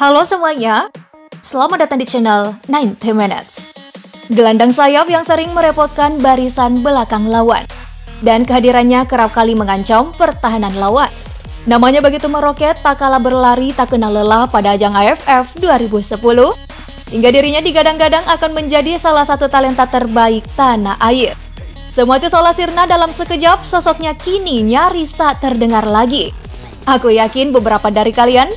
Halo semuanya, selamat datang di channel 90 Minutes. Gelandang sayap yang sering merepotkan barisan belakang lawan dan kehadirannya kerap kali mengancam pertahanan lawan. Namanya begitu meroket, tak kalah berlari tak kenal lelah pada ajang AFF 2010, hingga dirinya digadang-gadang akan menjadi salah satu talenta terbaik tanah air. Semua itu seolah sirna dalam sekejap, sosoknya kini nyaris tak terdengar lagi. Aku yakin beberapa dari kalian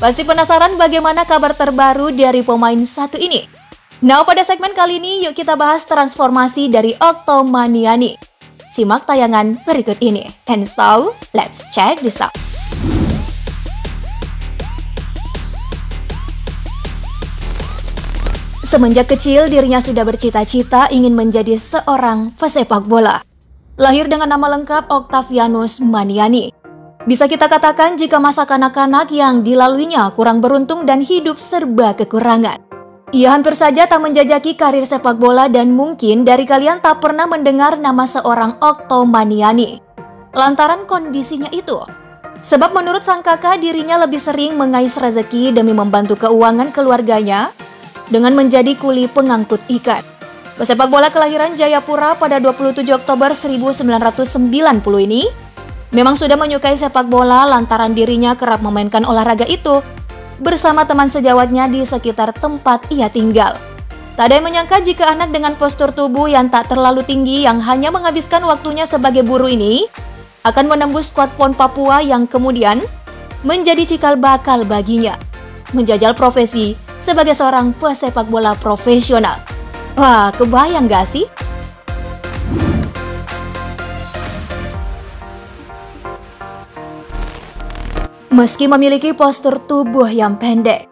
pasti penasaran bagaimana kabar terbaru dari pemain satu ini. Nah, pada segmen kali ini yuk kita bahas transformasi dari Okto Maniani. Simak tayangan berikut ini. And so, let's check this out. Semenjak kecil, dirinya sudah bercita-cita ingin menjadi seorang pesepak bola. Lahir dengan nama lengkap Oktavianus Maniani. Bisa kita katakan jika masa kanak-kanak yang dilaluinya kurang beruntung dan hidup serba kekurangan. Ia hampir saja tak menjajaki karir sepak bola dan mungkin dari kalian tak pernah mendengar nama seorang Okto Maniani. Lantaran kondisinya itu. Sebab menurut sang kakak dirinya lebih sering mengais rezeki demi membantu keuangan keluarganya dengan menjadi kuli pengangkut ikan. Pesepak bola kelahiran Jayapura pada 27 Oktober 1990 ini memang sudah menyukai sepak bola lantaran dirinya kerap memainkan olahraga itu bersama teman sejawatnya di sekitar tempat ia tinggal. Tak ada yang menyangka jika anak dengan postur tubuh yang tak terlalu tinggi yang hanya menghabiskan waktunya sebagai buruh ini akan menembus skuad PON Papua yang kemudian menjadi cikal bakal baginya menjajal profesi sebagai seorang pesepak bola profesional. Wah, kebayang gak sih? Meski memiliki postur tubuh yang pendek,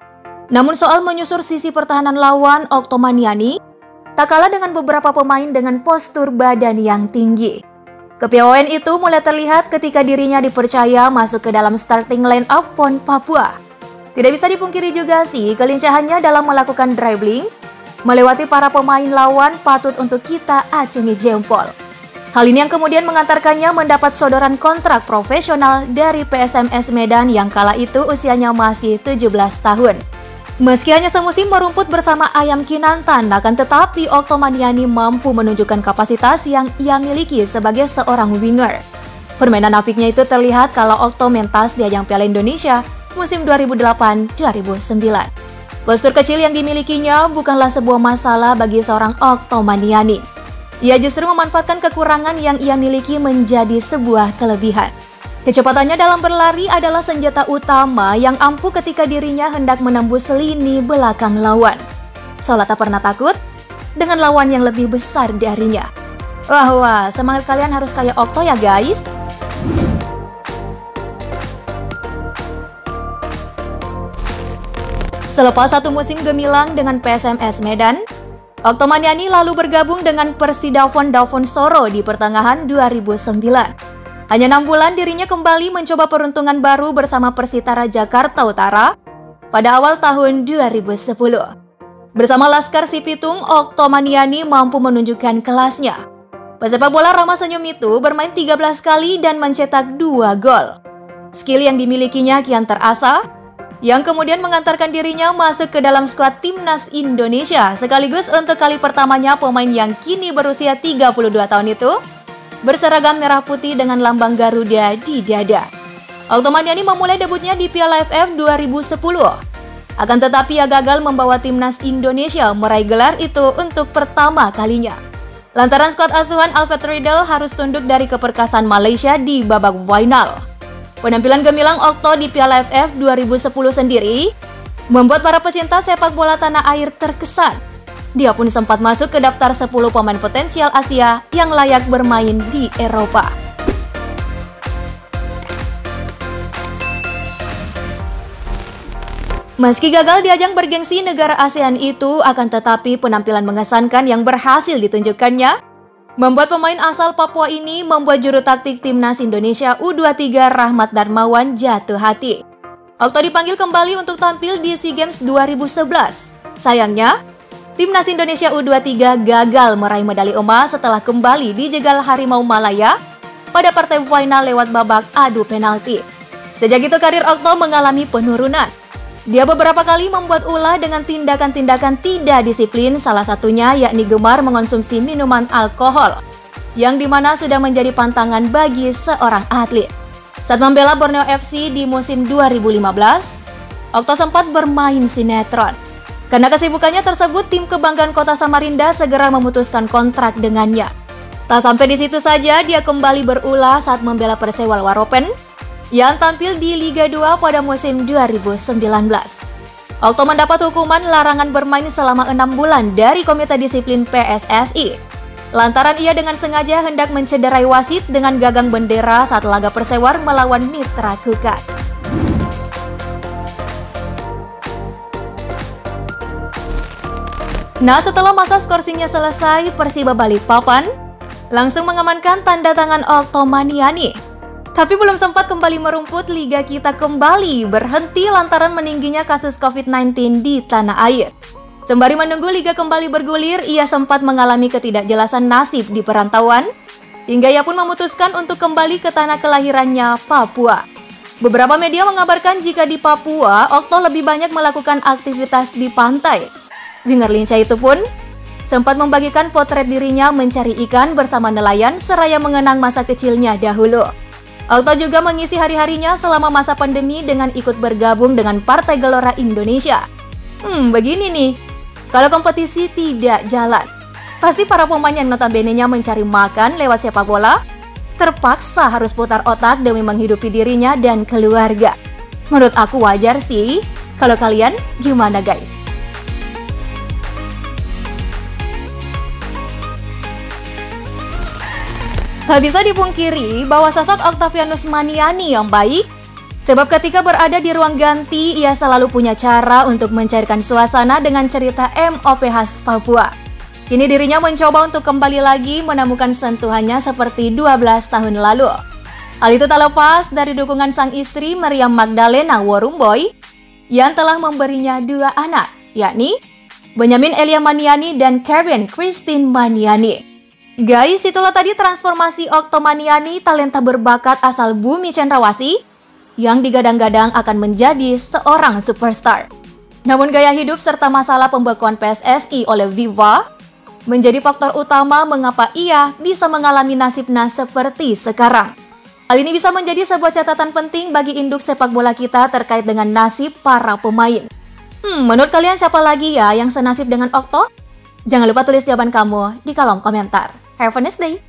namun soal menyusur sisi pertahanan lawan, Okto Maniani tak kalah dengan beberapa pemain dengan postur badan yang tinggi. Kepiawaian itu mulai terlihat ketika dirinya dipercaya masuk ke dalam starting line-up PON Papua. Tidak bisa dipungkiri juga sih kelincahannya dalam melakukan dribbling, melewati para pemain lawan patut untuk kita acungi jempol. Hal ini yang kemudian mengantarkannya mendapat sodoran kontrak profesional dari PSMS Medan yang kala itu usianya masih 17 tahun. Meski hanya semusim merumput bersama Ayam Kinantan, akan tetapi Okto Maniani mampu menunjukkan kapasitas yang ia miliki sebagai seorang winger. Permainan apiknya itu terlihat kalau Okto mentas di ajang Piala Indonesia musim 2008-2009. Postur kecil yang dimilikinya bukanlah sebuah masalah bagi seorang Okto Maniani. Ia justru memanfaatkan kekurangan yang ia miliki menjadi sebuah kelebihan. Kecepatannya dalam berlari adalah senjata utama yang ampuh ketika dirinya hendak menembus lini belakang lawan. Seolah tak pernah takut dengan lawan yang lebih besar darinya. Wah, semangat kalian harus kayak Okto ya guys! Selepas satu musim gemilang dengan PSMS Medan, Okto Maniani lalu bergabung dengan Persidawon Davon Soro di pertengahan 2009. Hanya 6 bulan dirinya kembali mencoba peruntungan baru bersama Persitara Jakarta Utara pada awal tahun 2010. Bersama Laskar Si Pitung, Okto Maniani mampu menunjukkan kelasnya. Pesepak bola ramah senyum itu bermain 13 kali dan mencetak 2 gol. Skill yang dimilikinya kian terasa, yang kemudian mengantarkan dirinya masuk ke dalam skuad Timnas Indonesia sekaligus untuk kali pertamanya pemain yang kini berusia 32 tahun itu berseragam merah putih dengan lambang Garuda di dada. Okto Maniani memulai debutnya di Piala AFF 2010. Akan tetapi ia gagal membawa Timnas Indonesia meraih gelar itu untuk pertama kalinya. Lantaran skuad asuhan Alfred Riedel harus tunduk dari keperkasaan Malaysia di babak final. Penampilan gemilang Okto di Piala AFF 2010 sendiri membuat para pecinta sepak bola tanah air terkesan. Dia pun sempat masuk ke daftar 10 pemain potensial Asia yang layak bermain di Eropa. Meski gagal di ajang bergengsi negara ASEAN itu, akan tetapi penampilan mengesankan yang berhasil ditunjukkannya membuat pemain asal Papua ini membuat juru taktik Timnas Indonesia U23 Rahmat Darmawan jatuh hati. Okto dipanggil kembali untuk tampil di SEA Games 2011. Sayangnya, Timnas Indonesia U23 gagal meraih medali emas setelah kembali dijegal Harimau Malaya pada partai final lewat babak adu penalti. Sejak itu karir Okto mengalami penurunan. Dia beberapa kali membuat ulah dengan tindakan-tindakan tidak disiplin, salah satunya yakni gemar mengonsumsi minuman alkohol, yang dimana sudah menjadi pantangan bagi seorang atlet. Saat membela Borneo FC di musim 2015, Okto sempat bermain sinetron. Karena kesibukannya tersebut, tim kebanggaan Kota Samarinda segera memutuskan kontrak dengannya. Tak sampai di situ saja, dia kembali berulah saat membela Persewa Waropen yang tampil di Liga 2 pada musim 2019. Okto mendapat hukuman larangan bermain selama 6 bulan dari Komite Disiplin PSSI. Lantaran ia dengan sengaja hendak mencederai wasit dengan gagang bendera saat laga Persewar melawan Mitra Kukat. Nah, setelah masa skorsingnya selesai, Persiba Balikpapan langsung mengamankan tanda tangan Okto Maniani. Tapi belum sempat kembali merumput, liga kita kembali berhenti lantaran meningginya kasus COVID-19 di tanah air. Sembari menunggu liga kembali bergulir, ia sempat mengalami ketidakjelasan nasib di perantauan, hingga ia pun memutuskan untuk kembali ke tanah kelahirannya, Papua. Beberapa media mengabarkan jika di Papua, Okto lebih banyak melakukan aktivitas di pantai. Winger lincah itu pun sempat membagikan potret dirinya mencari ikan bersama nelayan seraya mengenang masa kecilnya dahulu. Okto juga mengisi hari-harinya selama masa pandemi dengan ikut bergabung dengan Partai Gelora Indonesia. Begini nih, kalau kompetisi tidak jalan, pasti para pemain yang notabenenya mencari makan lewat sepak bola terpaksa harus putar otak demi menghidupi dirinya dan keluarga. Menurut aku wajar sih, kalau kalian gimana guys? Tak bisa dipungkiri bahwa sosok Oktavianus Maniani yang baik, sebab ketika berada di ruang ganti, ia selalu punya cara untuk mencairkan suasana dengan cerita MOP khas Papua. Kini dirinya mencoba untuk kembali lagi menemukan sentuhannya seperti 12 tahun lalu. Hal itu tak lepas dari dukungan sang istri Meriam Magdalena Warumboy yang telah memberinya 2 anak, yakni Benyamin Elia Maniani dan Karen Christine Maniani. Guys, itulah tadi transformasi Okto Maniani, talenta berbakat asal Bumi Cendrawasih yang digadang-gadang akan menjadi seorang superstar. Namun gaya hidup serta masalah pembekuan PSSI oleh Viva menjadi faktor utama mengapa ia bisa mengalami nasibnya seperti sekarang. Hal ini bisa menjadi sebuah catatan penting bagi induk sepak bola kita terkait dengan nasib para pemain. Menurut kalian siapa lagi ya yang senasib dengan Okto? Jangan lupa tulis jawaban kamu di kolom komentar. Have a nice day!